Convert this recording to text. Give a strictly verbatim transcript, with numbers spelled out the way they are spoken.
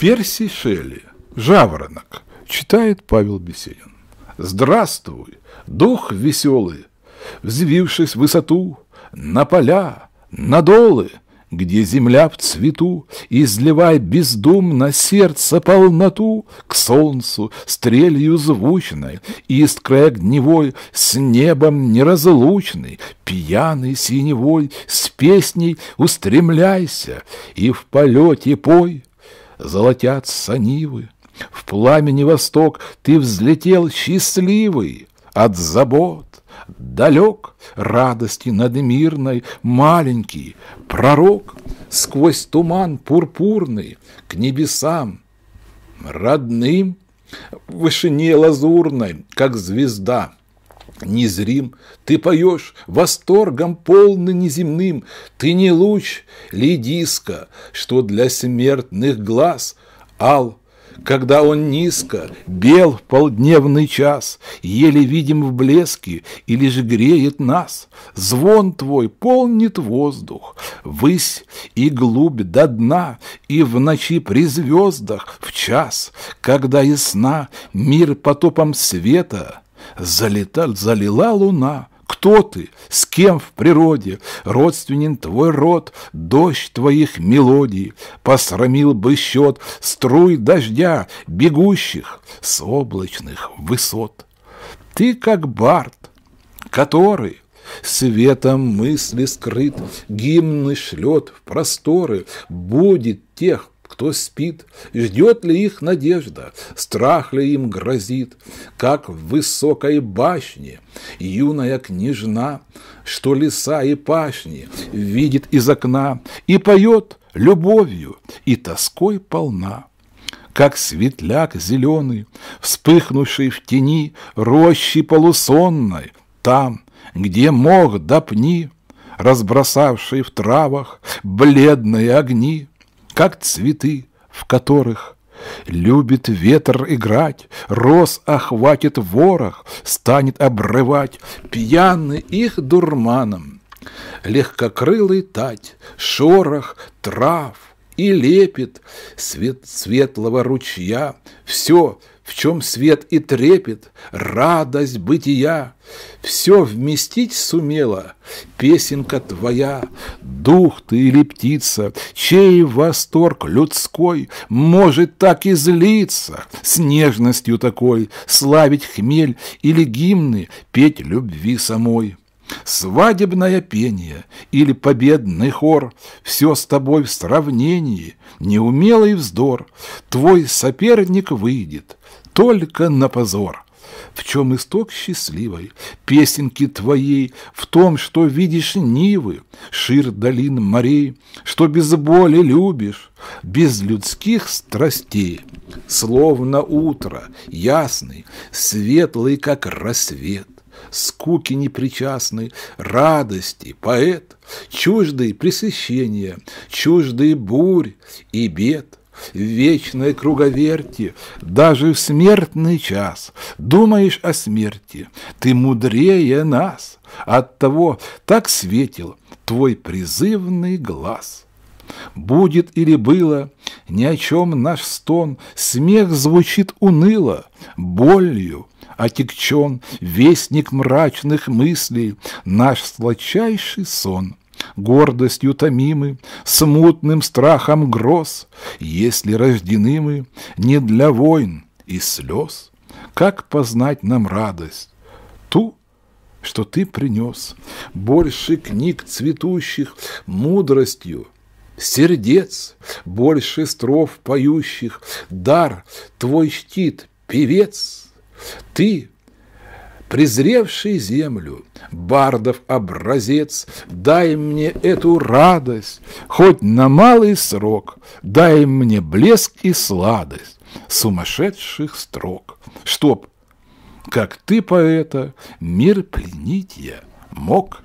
Перси Шелли. «Жаворонок». Читает Павел Беседин. Здравствуй, дух веселый, взвившись в высоту, на поля, на долы, где земля в цвету, изливай бездумно сердце полноту к солнцу стрелью звучной, искрой огневой, с небом неразлучной, пьяный синевой, с песней устремляйся и в полете пой. Золотятся нивы, в пламени восток ты взлетел счастливый, от забот далек, радости надмирной маленький пророк, сквозь туман пурпурный к небесам родным, в вышине лазурной, как звезда незрим, ты поешь восторгом полный неземным, ты не луч ледиска, что для смертных глаз ал, когда он низко, бел в полдневный час, еле видим в блеске, и лишь греет нас. Звон твой полнит воздух, высь и глубь до дна, и в ночи при звездах, в час, когда из сна мир потопом света залита, залила луна. Кто ты? С кем в природе? Родственен твой род, дождь твоих мелодий. Посрамил бы счет струй дождя, бегущих с облачных высот. Ты как бард, который светом мысли скрыт, гимны шлет в просторы, будит тех, кто спит, ждет ли их надежда, страх ли им грозит, как в высокой башне юная княжна, что леса и пашни видит из окна и поет любовью и тоской полна. Как светляк зеленый, вспыхнувший в тени рощи полусонной, там, где мох да пни, разбросавший в травах бледные огни, как цветы, в которых любит ветер играть, роз охватит ворох, станет обрывать пьяный их дурманом. Легкокрылый тать, шорох трав и лепит свет светлого ручья, все, в чем свет и трепет, радость бытия, все вместить сумела песенка твоя. Дух ты или птица, чей восторг людской может так и злиться, с нежностью такой славить хмель или гимны петь любви самой. Свадебное пение или победный хор, все с тобой в сравнении, неумелый вздор, твой соперник выйдет только на позор. В чем исток счастливой песенки твоей? В том, что видишь нивы, шир долин морей, что без боли любишь, без людских страстей. Словно утро, ясный, светлый, как рассвет, скуки непричастны, радости поэт, чуждый пресыщения, чуждый бурь и бед. В вечной круговерти, даже в смертный час, думаешь о смерти, ты мудрее нас, оттого так светил твой призывный глаз. Будет или было ни о чем наш стон, смех звучит уныло, болью отягчен вестник мрачных мыслей, наш сладчайший сон. Гордостью томимы, смутным страхом гроз, если рождены мы не для войн и слез, как познать нам радость ту, что ты принес? Больше книг цветущих мудростью сердец, больше стров поющих, дар твой чтит певец. Ты, презревший землю, бардов образец, дай мне эту радость, хоть на малый срок, дай мне блеск и сладость сумасшедших строк, чтоб, как ты, поэта, мир пленить я мог.